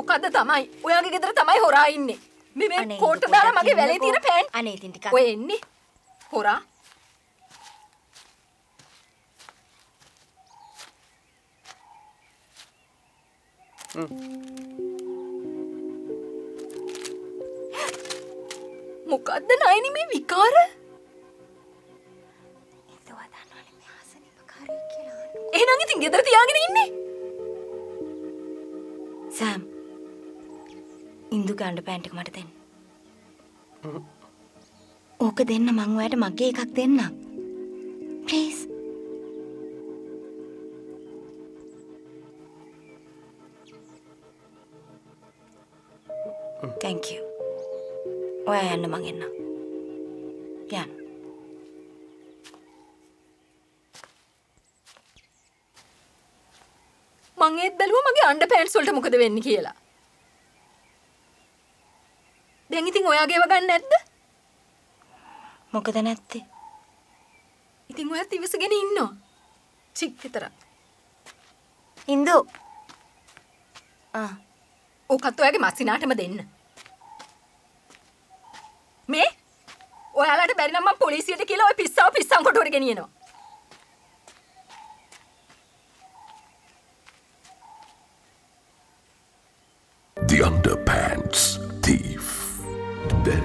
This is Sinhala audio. මොකද්ද තමයි ඔයාගේ ගෙදර තමයි හොරා ඉන්නේ. මේ මේ කෝට් දාලා මගේ වැලේ තියෙන පෑන්ට්. අනේ ඉතින් ටිකක්. ඔය එන්නේ හොරා. මොකද්ද නයිනි මේ විකාර? ඒකව දන්නවනේ මේ ආසනි විකාරය කියලා. එහෙනම් ඉතින් ගෙදර තියාගෙන ඉන්නේ. Sam, Induge underpants එක මට දෙන්න. ඕක දෙන්න මං ඔයාලට මගේ එකක් දෙන්නම්. Please. Thank you. ඔයා යන්න මං එන්න. යන්න. මං ඒත් බැලුවා මගේ අnderpants වලට මොකද වෙන්නේ කියලා. දැන් ඉතින් ඔයාගේව ගන්න නැද්ද? මොකද නැත්තේ? ඉතින් ඔයා තිවසගෙන ඉන්නවා. චික් විතරක්. ඉන්දු. ආ. ඔකත් ඔයාගේ මස්සිනාටම දෙන්න. මේ ඔයාලට බැරි නම් මම පොලිසියට කියලා ඔය පිස්සව පිස්සන් කොට හොරගෙන යනවා. The Underpants Thief. Then